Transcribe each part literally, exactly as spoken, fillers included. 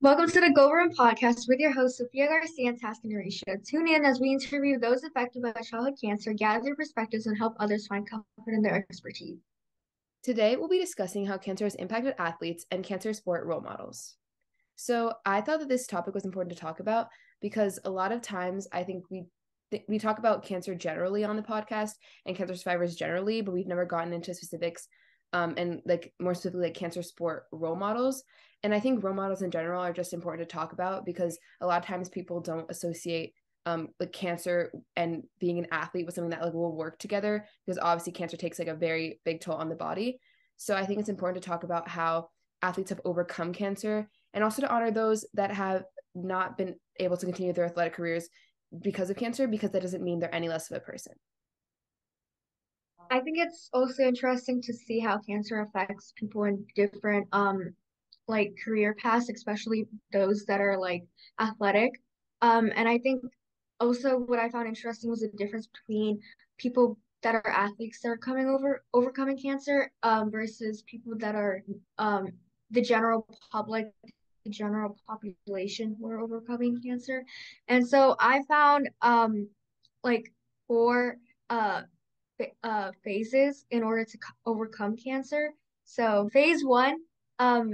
Welcome to the Gold Ribbon Podcast with your hosts, Sophia Garcia and Taskin Arisha. Tune in as we interview those affected by childhood cancer, gather their perspectives, and help others find comfort in their expertise. Today, we'll be discussing how cancer has impacted athletes and cancer sport role models. So I thought that this topic was important to talk about because a lot of times I think we th- we talk about cancer generally on the podcast and cancer survivors generally, but we've never gotten into specifics um, and like more specifically like cancer sport role models. And I think role models in general are just important to talk about because a lot of times people don't associate um, like cancer and being an athlete with something that like will work together, because obviously cancer takes like a very big toll on the body. So I think it's important to talk about how athletes have overcome cancer and also to honor those that have not been able to continue their athletic careers because of cancer, because that doesn't mean they're any less of a person. I think it's also interesting to see how cancer affects people in different um like career paths, especially those that are like athletic. Um, and I think also what I found interesting was the difference between people that are athletes that are coming over overcoming cancer um, versus people that are um, the general public, the general population who are overcoming cancer. And so I found um, like four uh, uh, phases in order to co- overcome cancer. So phase one, um,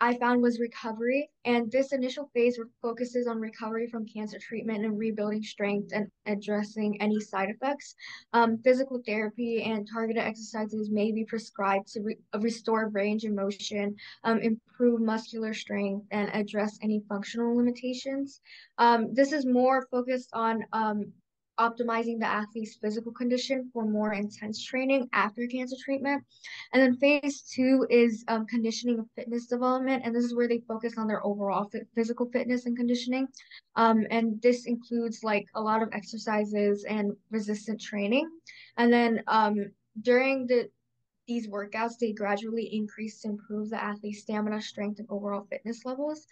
I found was recovery, and this initial phase focuses on recovery from cancer treatment and rebuilding strength and addressing any side effects. Um, physical therapy and targeted exercises may be prescribed to re- restore range of motion, um, improve muscular strength, and address any functional limitations. Um, this is more focused on um, optimizing the athlete's physical condition for more intense training after cancer treatment. And then phase two is um, conditioning and fitness development. And this is where they focus on their overall fit, physical fitness and conditioning. Um, and this includes like a lot of exercises and resistant training. And then um, during the these workouts, they gradually increase to improve the athlete's stamina, strength, and overall fitness levels.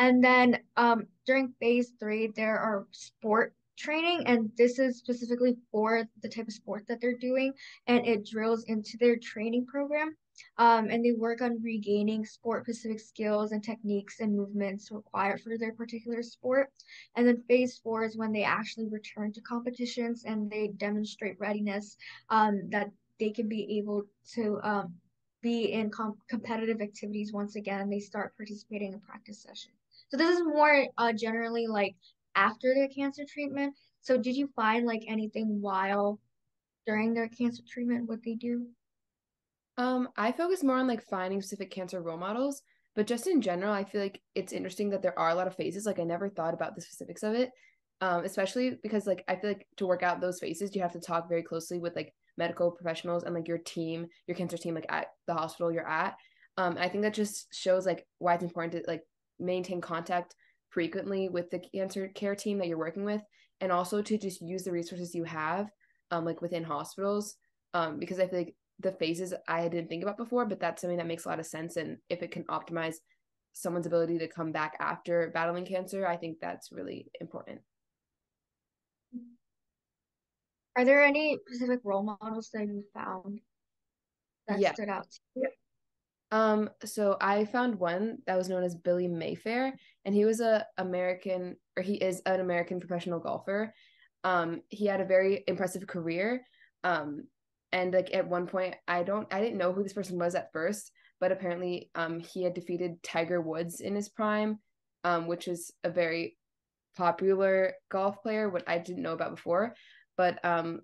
And then um, during phase three, there are sport training, and this is specifically for the type of sport that they're doing, and it drills into their training program, um, and they work on regaining sport specific skills and techniques and movements required for their particular sport. And then phase four is when they actually return to competitions and they demonstrate readiness, um, that they can be able to um, be in com- competitive activities once again, and they start participating in practice sessions. So this is more uh, generally like after their cancer treatment. So did you find like anything while during their cancer treatment, what they do? Um, I focus more on like finding specific cancer role models, but just in general, I feel like it's interesting that there are a lot of phases. Like I never thought about the specifics of it, um, especially because like, I feel like to work out those phases, you have to talk very closely with like medical professionals and like your team, your cancer team, like at the hospital you're at. Um, I think that just shows like why it's important to like maintain contact frequently with the cancer care team that you're working with, and also to just use the resources you have um like within hospitals, um because I feel like the phases I didn't think about before, but that's something that makes a lot of sense, and if it can optimize someone's ability to come back after battling cancer, I think that's really important. Are there any specific role models that you found that yeah. stood out to you? Um, so I found one that was known as Billy Mayfair, and he was a American, or he is an American professional golfer. Um, he had a very impressive career. Um, and like at one point, I don't, I didn't know who this person was at first, but apparently, um, he had defeated Tiger Woods in his prime, um, which is a very popular golf player, what I didn't know about before. But, um,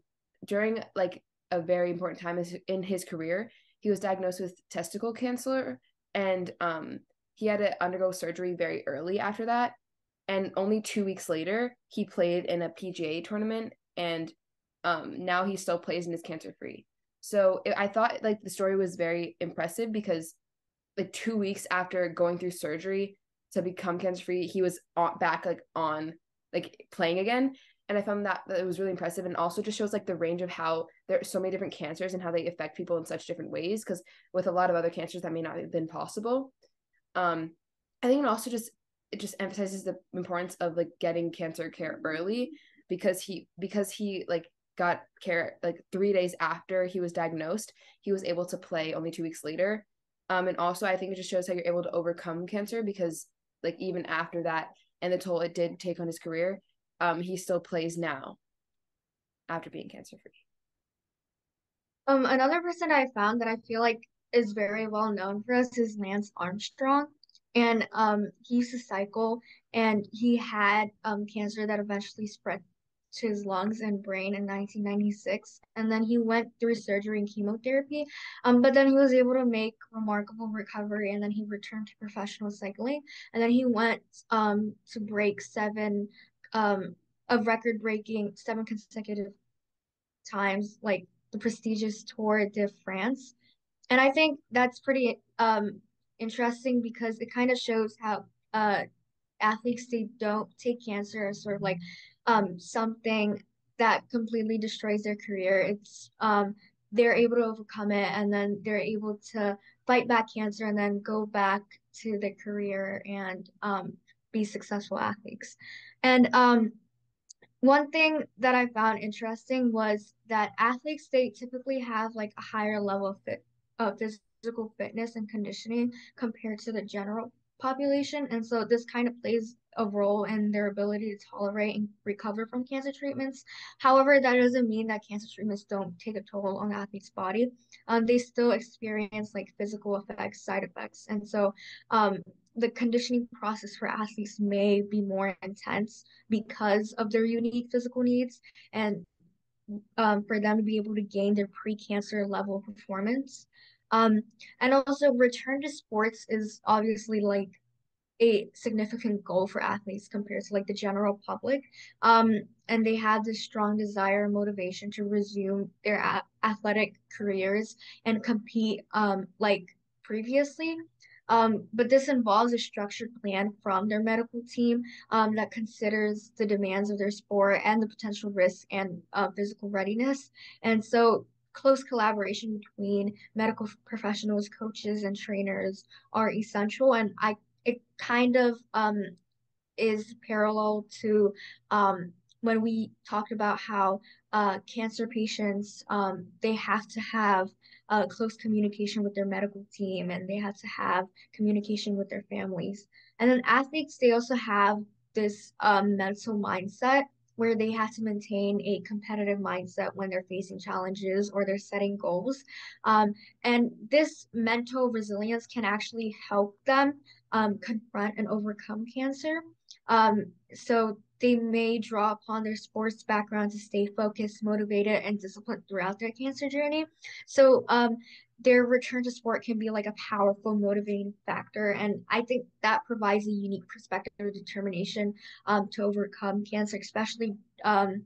during like a very important time in his career, he was diagnosed with testicle cancer, and um, he had to undergo surgery very early after that. And only two weeks later, he played in a P G A tournament, and um, now he still plays and is cancer-free. So it, I thought like the story was very impressive because like two weeks after going through surgery to become cancer-free, he was on, back like on like playing again. And I found that, that it was really impressive, and also just shows like the range of how there are so many different cancers and how they affect people in such different ways, because with a lot of other cancers that may not have been possible. Um, I think it also just, it just emphasizes the importance of like getting cancer care early, because he, because he like got care like three days after he was diagnosed, he was able to play only two weeks later. Um, and also I think it just shows how you're able to overcome cancer, because like even after that and the toll it did take on his career, um, he still plays now after being cancer free. Um, another person I found that I feel like is very well known for us is Lance Armstrong. And um, he used to cycle, and he had um, cancer that eventually spread to his lungs and brain in nineteen ninety-six. And then he went through surgery and chemotherapy, um, but then he was able to make remarkable recovery, and then he returned to professional cycling. And then he went um, to break seven um, of record-breaking seven consecutive times, like the prestigious Tour de France. And I think that's pretty um, interesting because it kind of shows how uh, athletes, they don't take cancer as sort of like um, something that completely destroys their career. It's um, they're able to overcome it, and then they're able to fight back cancer and then go back to their career and um, be successful athletes. And um, one thing that I found interesting was that athletes, they typically have like a higher level of fit of this physical fitness and conditioning compared to the general population, and so this kind of plays a role in their ability to tolerate and recover from cancer treatments. However, that doesn't mean that cancer treatments don't take a toll on the athlete's body. Um, they still experience like physical effects, side effects, and so um, the conditioning process for athletes may be more intense because of their unique physical needs, and um, for them to be able to gain their pre-cancer level performance. Um, and also return to sports is obviously like a significant goal for athletes compared to like the general public. Um, and they have this strong desire and motivation to resume their a- athletic careers and compete um, like previously. Um, but this involves a structured plan from their medical team um, that considers the demands of their sport and the potential risks and uh, physical readiness. And so close collaboration between medical professionals, coaches, and trainers are essential. And I, it kind of um, is parallel to um, when we talked about how uh, cancer patients, um, they have to have uh, close communication with their medical team, and they have to have communication with their families. And then athletes, they also have this um, mental mindset where they have to maintain a competitive mindset when they're facing challenges or they're setting goals. Um, and this mental resilience can actually help them um, confront and overcome cancer. Um, so they may draw upon their sports background to stay focused, motivated, and disciplined throughout their cancer journey. So um, their return to sport can be like a powerful motivating factor. And I think that provides a unique perspective or determination um, to overcome cancer, especially um,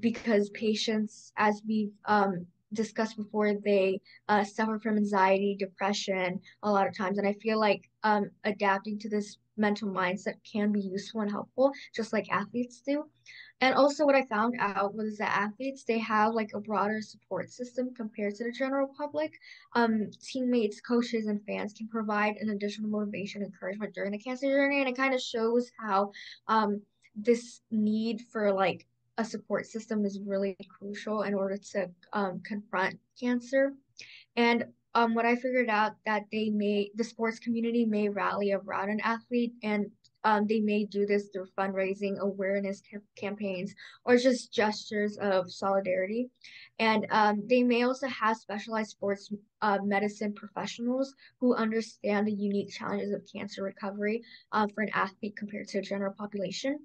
because patients, as we've um, discussed before, they uh, suffer from anxiety, depression a lot of times. And I feel like um, adapting to this mental mindset can be useful and helpful, just like athletes do. And also what I found out was that athletes, they have like a broader support system compared to the general public. Um, teammates, coaches, and fans can provide an additional motivation and encouragement during the cancer journey. And it kind of shows how um, this need for like a support system is really crucial in order to um, confront cancer. And um, what I figured out that they may, the sports community may rally around an athlete, and Um, they may do this through fundraising, awareness ca- campaigns, or just gestures of solidarity. And um, they may also have specialized sports uh, medicine professionals who understand the unique challenges of cancer recovery uh, for an athlete compared to a general population.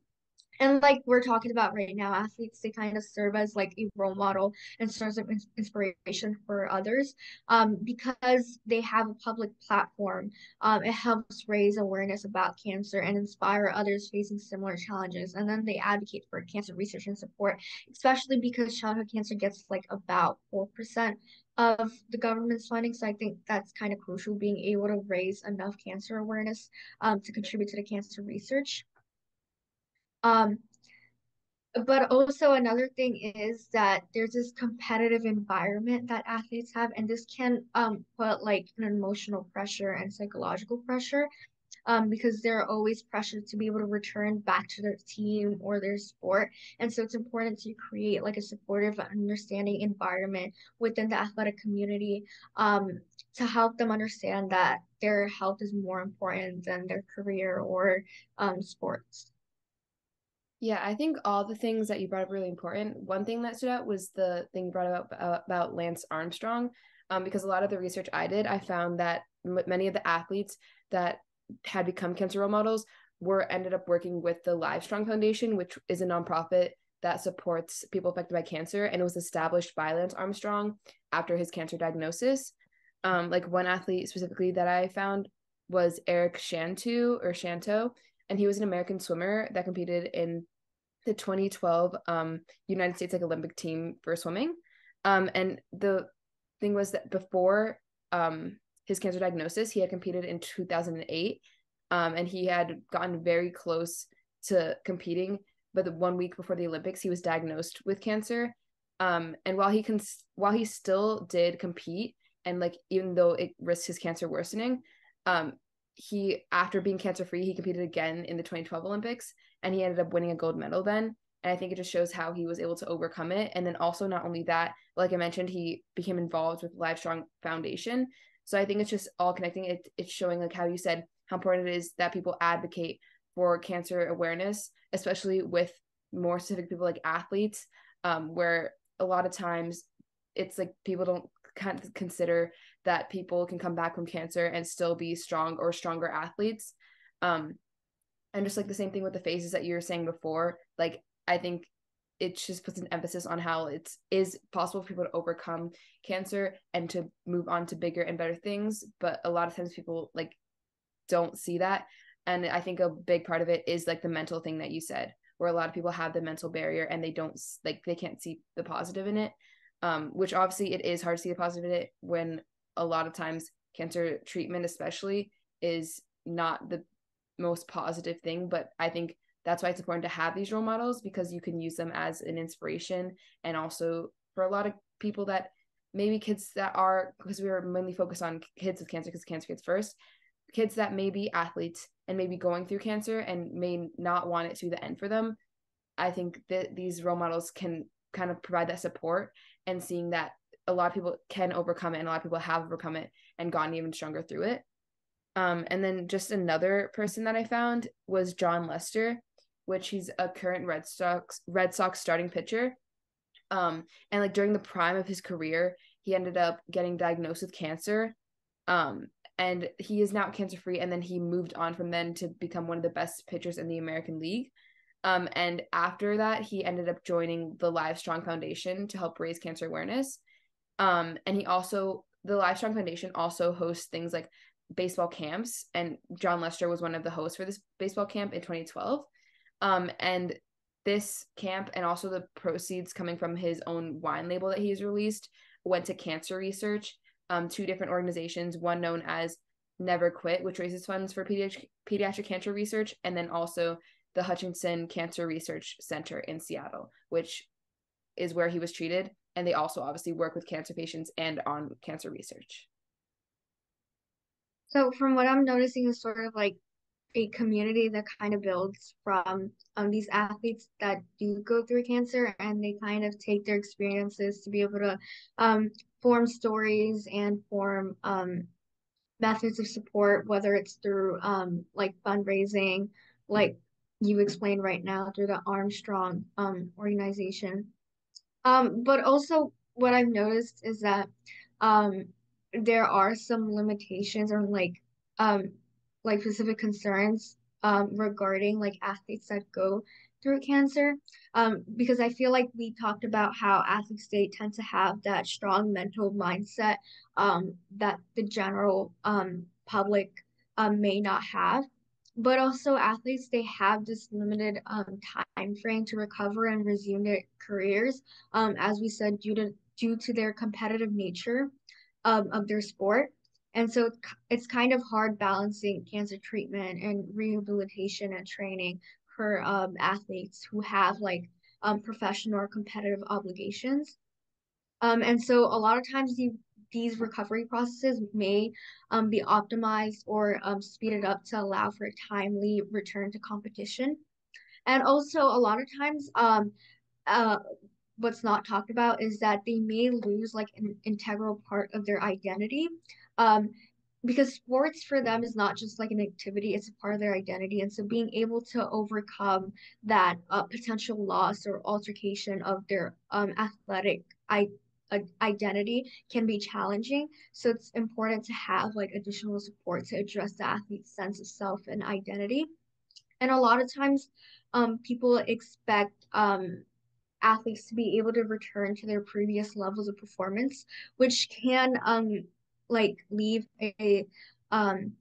And like we're talking about right now, athletes, they kind of serve as like a role model and source of inspiration for others um, because they have a public platform. Um, it helps raise awareness about cancer and inspire others facing similar challenges. And then they advocate for cancer research and support, especially because childhood cancer gets like about four percent of the government's funding. So I think that's kind of crucial, being able to raise enough cancer awareness um, to contribute to the cancer research. Um, but also another thing is that there's this competitive environment that athletes have, and this can um, put like an emotional pressure and psychological pressure um, because they're always pressured to be able to return back to their team or their sport. And so it's important to create like a supportive, understanding environment within the athletic community um, to help them understand that their health is more important than their career or um, sports. Yeah, I think all the things that you brought up are really important. One thing that stood out was the thing you brought up uh, about Lance Armstrong, um, because a lot of the research I did, I found that m- many of the athletes that had become cancer role models were ended up working with the Livestrong Foundation, which is a nonprofit that supports people affected by cancer. And it was established by Lance Armstrong after his cancer diagnosis. Um, like one athlete specifically that I found was Eric Shanteau or Shanteau. And he was an American swimmer that competed in the twenty twelve um, United States like Olympic team for swimming. Um, and the thing was that before um, his cancer diagnosis, he had competed in two thousand eight um, and he had gotten very close to competing. But the one week before the Olympics, he was diagnosed with cancer. Um, and while he can, while he still did compete, and like even though it risked his cancer worsening, um, he, after being cancer-free, he competed again in the twenty twelve Olympics, and he ended up winning a gold medal then. And I think it just shows how he was able to overcome it. And then also not only that, like I mentioned, he became involved with Livestrong Foundation. So I think it's just all connecting. It, it's showing like how you said, how important it is that people advocate for cancer awareness, especially with more specific people like athletes, um, where a lot of times it's like people don't kind of consider that people can come back from cancer and still be strong or stronger athletes. Um, and just like the same thing with the phases that you were saying before, like, I think it just puts an emphasis on how it is possible for people to overcome cancer and to move on to bigger and better things. But a lot of times people like don't see that. And I think a big part of it is like the mental thing that you said, where a lot of people have the mental barrier and they don't like, they can't see the positive in it. Um, which obviously it is hard to see the positive in it when a lot of times cancer treatment especially is not the most positive thing. But I think that's why it's important to have these role models, because you can use them as an inspiration. And also for a lot of people that maybe kids that are, because we were mainly focused on kids with cancer because Cancer Kids First, kids that may be athletes and maybe going through cancer and may not want it to be the end for them. I think that these role models can kind of provide that support, and seeing that a lot of people can overcome it and a lot of people have overcome it and gotten even stronger through it. Um, and then just another person that I found was John Lester, which he's a current Red Sox Red Sox starting pitcher. Um, and like during the prime of his career, he ended up getting diagnosed with cancer. Um, and he is now cancer-free. And then he moved on from then to become one of the best pitchers in the American League. Um, and after that, he ended up joining the Livestrong Foundation to help raise cancer awareness. Um, and he also, the Livestrong Foundation also hosts things like baseball camps. And John Lester was one of the hosts for this baseball camp in twenty twelve. Um, and this camp and also the proceeds coming from his own wine label that he's released went to cancer research, um, two different organizations, one known as Never Quit, which raises funds for pediatric, pediatric cancer research, and then also the Hutchinson Cancer Research Center in Seattle, which is where he was treated. And they also obviously work with cancer patients and on cancer research. So from what I'm noticing is sort of like a community that kind of builds from um, these athletes that do go through cancer, and they kind of take their experiences to be able to um, form stories and form um, methods of support, whether it's through um, like fundraising, like you explained right now through the Armstrong um, organization. Um, but also what I've noticed is that um, there are some limitations or like um, like specific concerns um, regarding like athletes that go through cancer, um, because I feel like we talked about how athletes, they tend to have that strong mental mindset um, that the general um, public um, may not have. But also athletes, they have this limited um, time frame to recover and resume their careers, um, as we said, due to due to their competitive nature um, of their sport. And so it's kind of hard balancing cancer treatment and rehabilitation and training for um, athletes who have like um, professional or competitive obligations. Um, and so a lot of times you these recovery processes may um, be optimized or um, speeded up to allow for a timely return to competition. And also, a lot of times, um, uh, what's not talked about is that they may lose like an integral part of their identity, um, because sports for them is not just like an activity, it's a part of their identity. And so being able to overcome that uh, potential loss or altercation of their um, athletic I- identity can be challenging. So it's important to have like additional support to address the athlete's sense of self and identity. And a lot of times um, people expect um, athletes to be able to return to their previous levels of performance, which can um, like leave a um,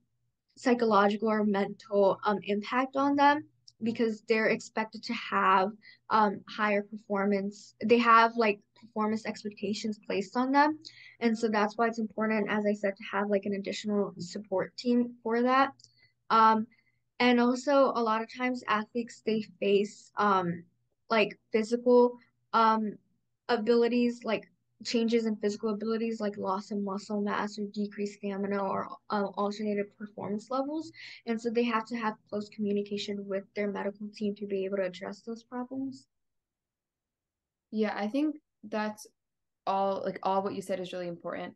psychological or mental um, impact on them, because they're expected to have um, higher performance. They have like performance expectations placed on them. And so that's why it's important, as I said, to have like an additional support team for that. Um, and also a lot of times athletes, they face um, like physical um, abilities, like changes in physical abilities, like loss of muscle mass or decreased stamina or uh, alternative performance levels. And so they have to have close communication with their medical team to be able to address those problems. Yeah, I think that's all, like all what you said is really important.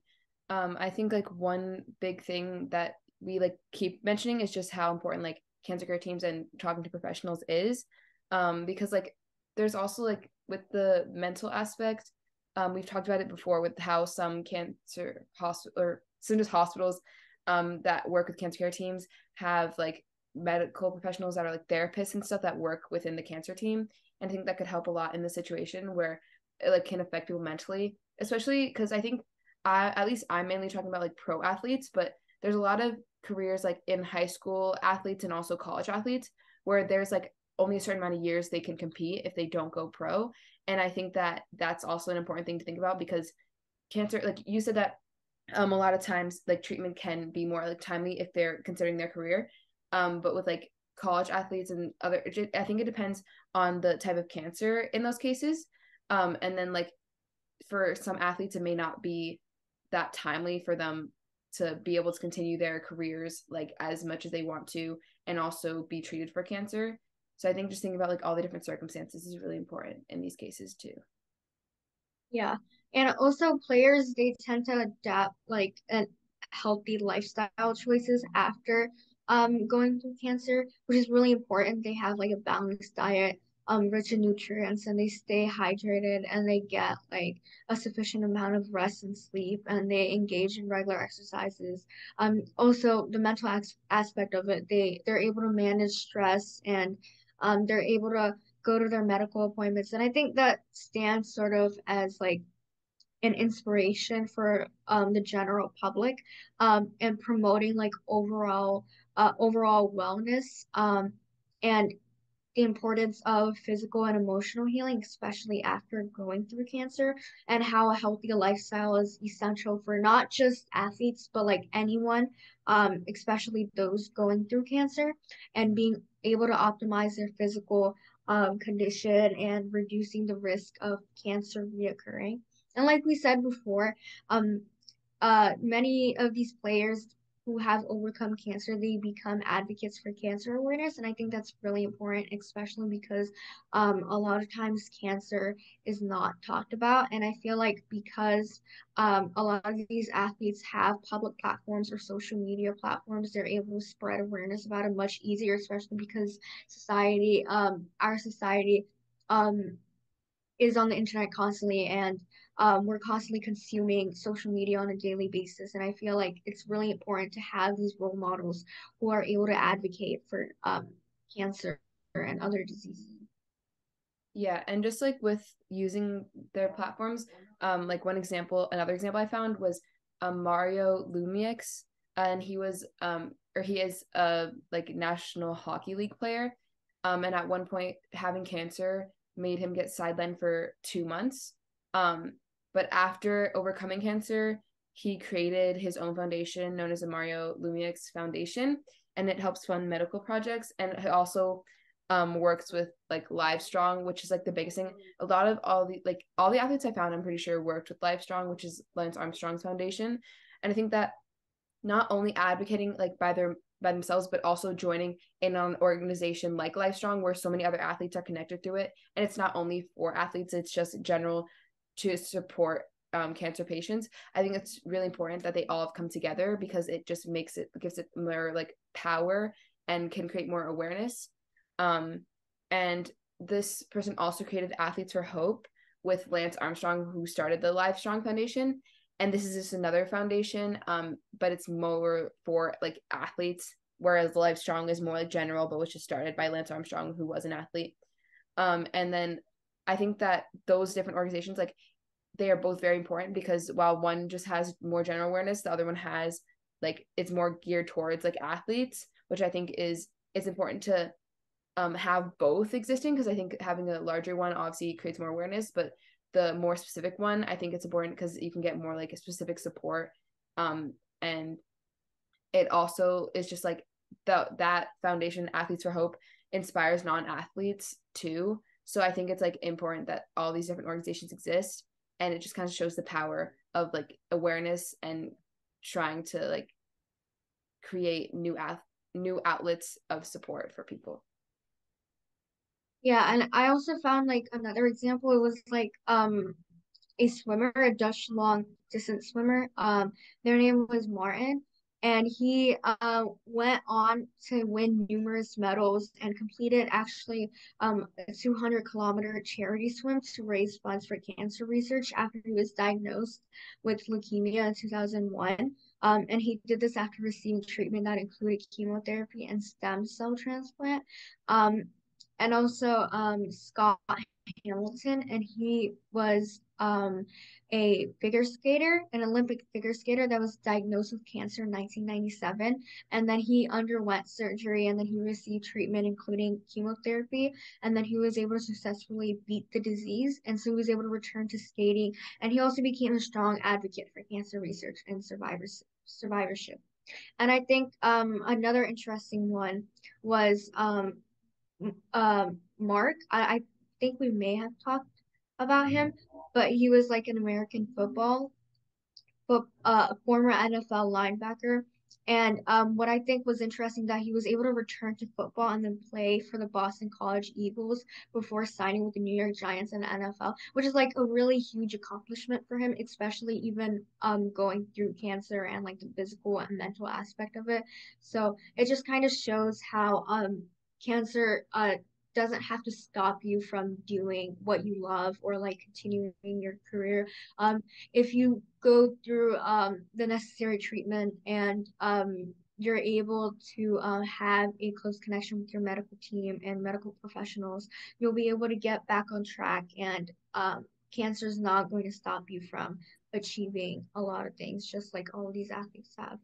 Um, I think like one big thing that we like keep mentioning is just how important like cancer care teams and talking to professionals is, um, because like there's also like with the mental aspect, Um, we've talked about it before with how some cancer hospital or some just hospitals um, that work with cancer care teams have like medical professionals that are like therapists and stuff that work within the cancer team. And I think that could help a lot in the situation where it like can affect people mentally, especially because I think I, at least I'm mainly talking about like pro athletes, but there's a lot of careers like in high school athletes and also college athletes where there's like only a certain amount of years they can compete if they don't go pro. And I think that that's also an important thing to think about, because cancer, like you said that um, a lot of times like treatment can be more like timely if they're considering their career. Um, but with like college athletes and other, I think it depends on the type of cancer in those cases. Um, and then like for some athletes, it may not be that timely for them to be able to continue their careers like as much as they want to and also be treated for cancer. So I think just thinking about like all the different circumstances is really important in these cases too. Yeah. And also players, they tend to adapt like a healthy lifestyle choices after um, going through cancer, which is really important. They have like a balanced diet, um, rich in nutrients, and they stay hydrated, and they get like a sufficient amount of rest and sleep, and they engage in regular exercises. Um, also the mental as- aspect of it, they, they're able to manage stress, and Um, they're able to go to their medical appointments. And I think that stands sort of as like an inspiration for um, the general public um, and promoting like overall uh, overall wellness um, and the importance of physical and emotional healing, especially after going through cancer, and how a healthy lifestyle is essential for not just athletes, but like anyone, um, especially those going through cancer, and being able to optimize their physical um, condition and reducing the risk of cancer reoccurring. And like we said before, um, uh, many of these players who have overcome cancer, they become advocates for cancer awareness. And I think that's really important, especially because um, a lot of times cancer is not talked about. And I feel like because um, a lot of these athletes have public platforms or social media platforms, they're able to spread awareness about it much easier, especially because society, um, our society um, is on the internet constantly, and Um, we're constantly consuming social media on a daily basis. And I feel like it's really important to have these role models who are able to advocate for um, cancer and other diseases. Yeah. And just like with using their platforms, um, like one example, another example I found was um, Mario Lemieux, and he was, um, or he is a like National Hockey League player. Um, and at one point having cancer made him get sidelined for two months. Um, But after overcoming cancer, he created his own foundation known as the Mario Lemieux Foundation, and it helps fund medical projects. And it also um, works with like Livestrong, which is like the biggest thing. A lot of all the, like all the athletes I found, I'm pretty sure worked with Livestrong, which is Lance Armstrong's foundation. And I think that not only advocating like by their, by themselves, but also joining in on an organization like Livestrong, where so many other athletes are connected through it. And it's not only for athletes, it's just general to support um, cancer patients. I think it's really important that they all have come together, because it just makes it, gives it more like power and can create more awareness. Um, and this person also created Athletes for Hope with Lance Armstrong, who started the Livestrong Foundation. And this is just another foundation, um, but it's more for like athletes, whereas Livestrong is more like general, but was just started by Lance Armstrong, who was an athlete. Um, and then I think that those different organizations, like they are both very important, because while one just has more general awareness, the other one has like, it's more geared towards like athletes, which I think is, it's important to um, have both existing, because I think having a larger one obviously creates more awareness, but the more specific one, I think it's important because you can get more like a specific support. Um, and it also is just like the, that foundation, Athletes for Hope, inspires non-athletes too. So I think it's like important that all these different organizations exist, and it just kind of shows the power of like awareness and trying to like create new ath- new outlets of support for people. Yeah, and I also found like another example. It was like um a swimmer, a Dutch long distance swimmer. Um, their name was Martin, and he uh, went on to win numerous medals and completed actually um a two hundred kilometer charity swim to raise funds for cancer research after he was diagnosed with leukemia in two thousand one. Um, and he did this after receiving treatment that included chemotherapy and stem cell transplant. Um. And also um, Scott Hamilton, and he was um, a figure skater, an Olympic figure skater that was diagnosed with cancer in nineteen ninety-seven. And then he underwent surgery, and then he received treatment, including chemotherapy. And then he was able to successfully beat the disease. And so he was able to return to skating. And he also became a strong advocate for cancer research and survivors, survivorship. And I think um, another interesting one was... Um, Um, Mark, I, I think we may have talked about him, but he was like an American football, but uh, a former N F L linebacker. And um, what I think was interesting that he was able to return to football and then play for the Boston College Eagles before signing with the New York Giants in the N F L, which is like a really huge accomplishment for him, especially even um going through cancer and like the physical and mental aspect of it. So it just kind of shows how um. Cancer uh, doesn't have to stop you from doing what you love or like continuing your career. Um, if you go through um, the necessary treatment and um, you're able to uh, have a close connection with your medical team and medical professionals, you'll be able to get back on track, and um, cancer is not going to stop you from achieving a lot of things, just like all of these athletes have.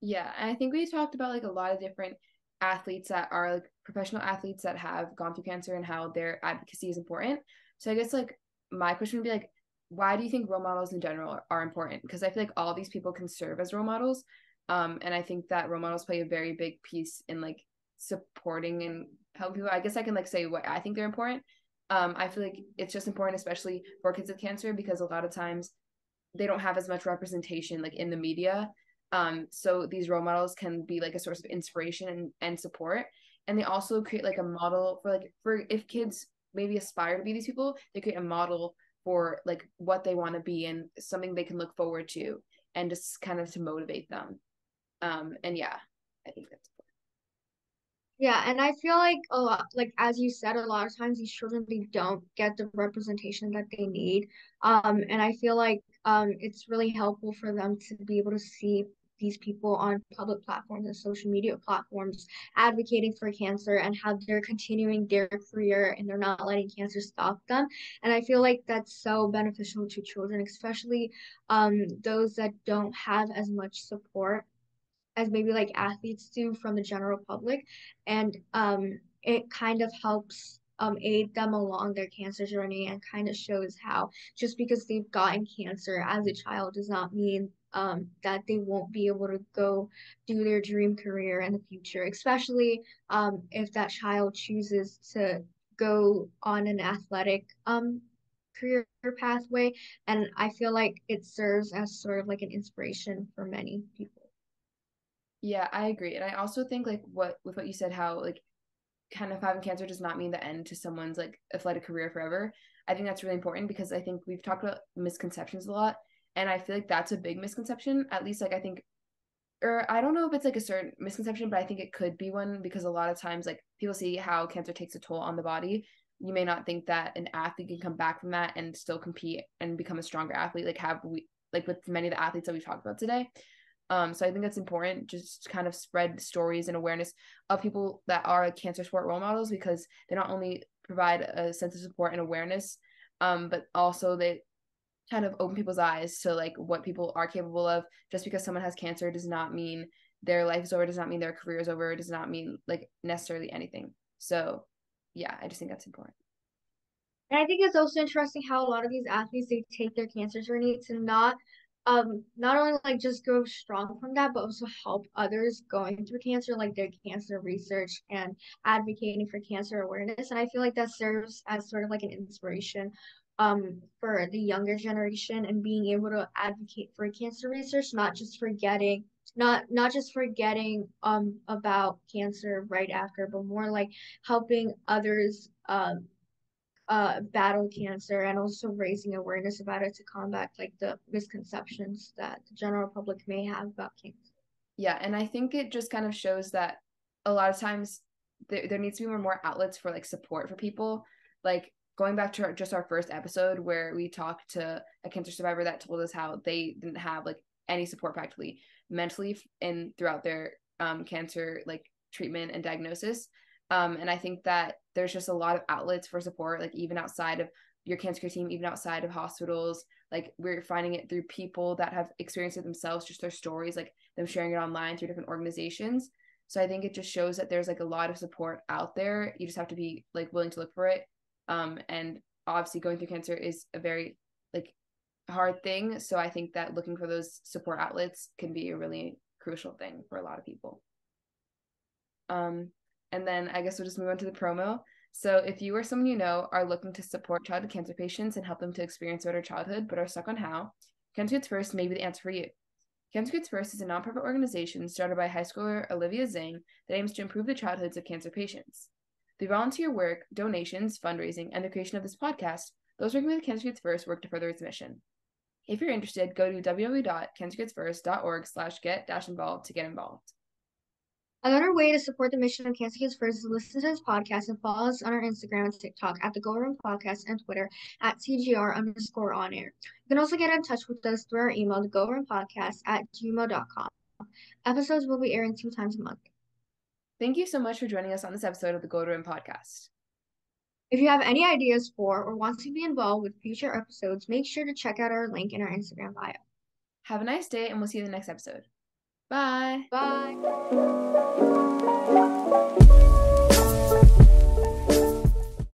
Yeah, and I think we talked about like a lot of different athletes that are like professional athletes that have gone through cancer and how their advocacy is important. So I guess like my question would be like, why do you think role models in general are important? Because I feel like all these people can serve as role models. Um, and I think that role models play a very big piece in like supporting and helping people. I guess I can like say what I think they're important. Um, I feel like it's just important, especially for kids with cancer, because a lot of times they don't have as much representation like in the media. Um, so these role models can be like a source of inspiration and, and support. And they also create like a model for like, for if kids maybe aspire to be these people, they create a model for like what they want to be and something they can look forward to, and just kind of to motivate them. Um, and yeah, I think that's important. Yeah, and I feel like a lot, like as you said, a lot of times these children, they don't get the representation that they need. Um, and I feel like um, it's really helpful for them to be able to see these people on public platforms and social media platforms advocating for cancer, and how they're continuing their career and they're not letting cancer stop them. And I feel like that's so beneficial to children, especially um, those that don't have as much support as maybe like athletes do from the general public. And um, it kind of helps um, aid them along their cancer journey, and kind of shows how just because they've gotten cancer as a child does not mean um, that they won't be able to go do their dream career in the future, especially um, if that child chooses to go on an athletic um, career pathway. And I feel like it serves as sort of like an inspiration for many people. Yeah, I agree. And I also think like what with what you said, how like kind of having cancer does not mean the end to someone's like athletic career forever. I think that's really important because I think we've talked about misconceptions a lot. And I feel like that's a big misconception, at least like I think, or I don't know if it's like a certain misconception, but I think it could be one because a lot of times like people see how cancer takes a toll on the body. You may not think that an athlete can come back from that and still compete and become a stronger athlete, like have we like with many of the athletes that we've talked about today. Um, so I think that's important, just to kind of spread stories and awareness of people that are like cancer sport role models, because they not only provide a sense of support and awareness, um, but also they kind of open people's eyes to like what people are capable of. Just because someone has cancer does not mean their life is over, does not mean their career is over, does not mean like necessarily anything. So yeah, I just think that's important. And I think it's also interesting how a lot of these athletes, they take their cancer journey to not Um, not only like just go strong from that, but also help others going through cancer, like their cancer research and advocating for cancer awareness. And I feel like that serves as sort of like an inspiration um, for the younger generation and being able to advocate for cancer research, not just forgetting, not not just forgetting um about cancer right after, but more like helping others um uh battle cancer and also raising awareness about it to combat like the misconceptions that the general public may have about cancer. Yeah, and I think it just kind of shows that a lot of times th- there needs to be more, more outlets for like support for people. Like going back to our, just our first episode where we talked to a cancer survivor that told us how they didn't have like any support practically mentally and throughout their um cancer like treatment and diagnosis. Um, and I think that there's just a lot of outlets for support, like even outside of your cancer care team, even outside of hospitals. Like we're finding it through people that have experienced it themselves, just their stories, like them sharing it online through different organizations. So I think it just shows that there's like a lot of support out there. You just have to be like willing to look for it. Um, and obviously going through cancer is a very like hard thing. So I think that looking for those support outlets can be a really crucial thing for a lot of people. Um. And then I guess we'll just move on to the promo. So if you or someone you know are looking to support childhood cancer patients and help them to experience better childhood but are stuck on how, Cancer Kids First may be the answer for you. Cancer Kids First is a nonprofit organization started by high schooler Olivia Zhang that aims to improve the childhoods of cancer patients. Through volunteer work, donations, fundraising, and the creation of this podcast, those working with Cancer Kids First work to further its mission. If you're interested, go to www.cancerkidsfirst.org slash get dash involved to get involved. Another way to support the mission of Cancer Kids First is listen to this podcast and follow us on our Instagram and TikTok at The Gold Ribbon Podcast and Twitter at TGR underscore on air. You can also get in touch with us through our email, The Gold Ribbon Podcast at gmail dot com. Episodes will be airing two times a month. Thank you so much for joining us on this episode of The Gold Ribbon Podcast. If you have any ideas for or want to be involved with future episodes, make sure to check out our link in our Instagram bio. Have a nice day, and we'll see you in the next episode. Bye. Bye.